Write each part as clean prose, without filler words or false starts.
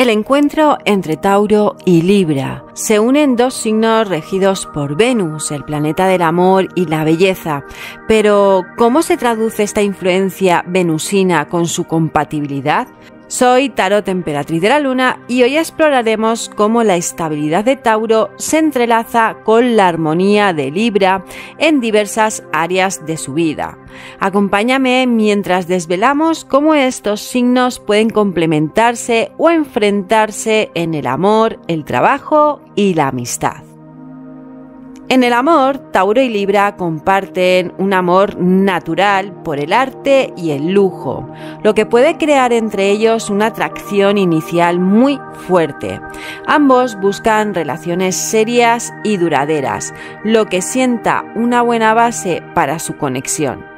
El encuentro entre Tauro y Libra. Se unen dos signos regidos por Venus, el planeta del amor y la belleza. Pero, ¿cómo se traduce esta influencia venusina con su compatibilidad? Soy Tarot Emperatriz de la Luna y hoy exploraremos cómo la estabilidad de Tauro se entrelaza con la armonía de Libra en diversas áreas de su vida. Acompáñame mientras desvelamos cómo estos signos pueden complementarse o enfrentarse en el amor, el trabajo y la amistad. En el amor, Tauro y Libra comparten un amor natural por el arte y el lujo, lo que puede crear entre ellos una atracción inicial muy fuerte. Ambos buscan relaciones serias y duraderas, lo que sienta una buena base para su conexión.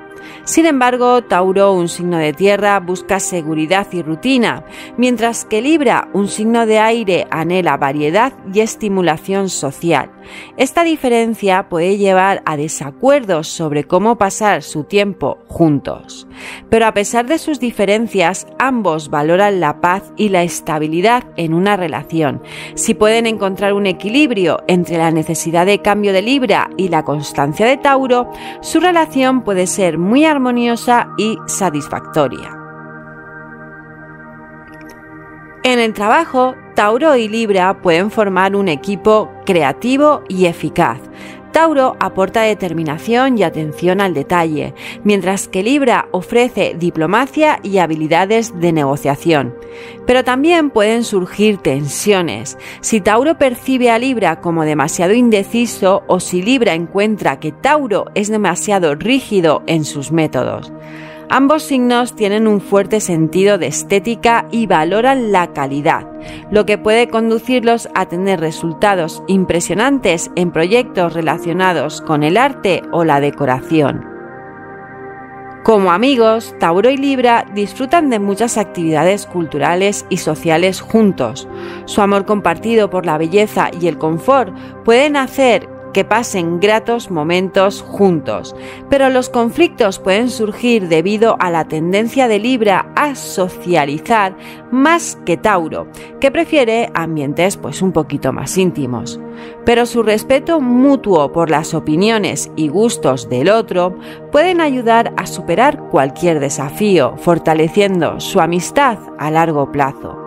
Sin embargo, Tauro, un signo de tierra, busca seguridad y rutina, mientras que Libra, un signo de aire, anhela variedad y estimulación social. Esta diferencia puede llevar a desacuerdos sobre cómo pasar su tiempo juntos. Pero a pesar de sus diferencias, ambos valoran la paz y la estabilidad en una relación. Si pueden encontrar un equilibrio entre la necesidad de cambio de Libra y la constancia de Tauro, su relación puede ser muy armoniosa y satisfactoria. En el trabajo, Tauro y Libra pueden formar un equipo creativo y eficaz. Tauro aporta determinación y atención al detalle, mientras que Libra ofrece diplomacia y habilidades de negociación. Pero también pueden surgir tensiones. Si Tauro percibe a Libra como demasiado indeciso o si Libra encuentra que Tauro es demasiado rígido en sus métodos. Ambos signos tienen un fuerte sentido de estética y valoran la calidad, lo que puede conducirlos a tener resultados impresionantes en proyectos relacionados con el arte o la decoración. Como amigos, Tauro y Libra disfrutan de muchas actividades culturales y sociales juntos. Su amor compartido por la belleza y el confort pueden hacer que pasen gratos momentos juntos, pero los conflictos pueden surgir debido a la tendencia de Libra a socializar más que Tauro, que prefiere ambientes un poquito más íntimos. Pero su respeto mutuo por las opiniones y gustos del otro pueden ayudar a superar cualquier desafío, fortaleciendo su amistad a largo plazo.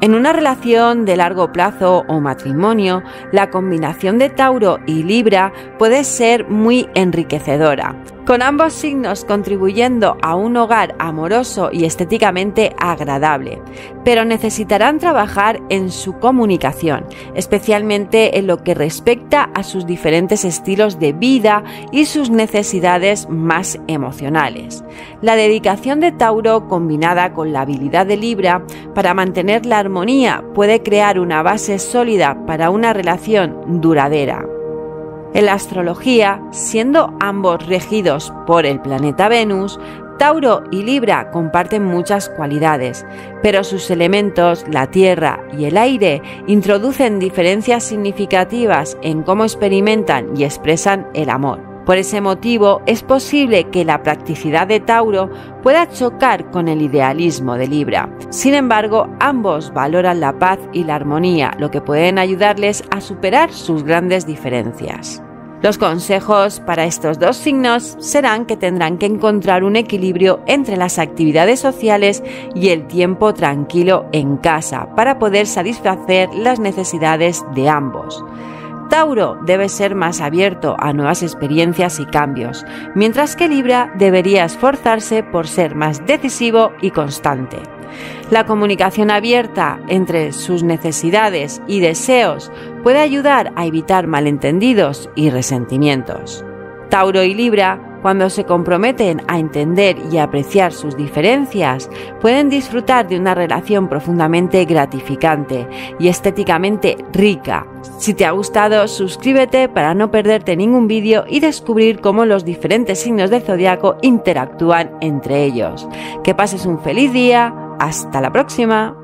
En una relación de largo plazo o matrimonio, la combinación de Tauro y Libra puede ser muy enriquecedora, con ambos signos contribuyendo a un hogar amoroso y estéticamente agradable, pero necesitarán trabajar en su comunicación, especialmente en lo que respecta a sus diferentes estilos de vida y sus necesidades más emocionales. La dedicación de Tauro combinada con la habilidad de Libra para mantener la armonía puede crear una base sólida para una relación duradera. En la astrología, siendo ambos regidos por el planeta Venus, Tauro y Libra comparten muchas cualidades, pero sus elementos, la tierra y el aire, introducen diferencias significativas en cómo experimentan y expresan el amor. Por ese motivo, es posible que la practicidad de Tauro pueda chocar con el idealismo de Libra. Sin embargo, ambos valoran la paz y la armonía, lo que pueden ayudarles a superar sus grandes diferencias. Los consejos para estos dos signos serán que tendrán que encontrar un equilibrio entre las actividades sociales y el tiempo tranquilo en casa para poder satisfacer las necesidades de ambos. Tauro debe ser más abierto a nuevas experiencias y cambios, mientras que Libra debería esforzarse por ser más decisivo y constante. La comunicación abierta entre sus necesidades y deseos puede ayudar a evitar malentendidos y resentimientos. Tauro y Libra, cuando se comprometen a entender y apreciar sus diferencias, pueden disfrutar de una relación profundamente gratificante y estéticamente rica. Si te ha gustado, suscríbete para no perderte ningún vídeo y descubrir cómo los diferentes signos del zodiaco interactúan entre ellos. Que pases un feliz día. Hasta la próxima.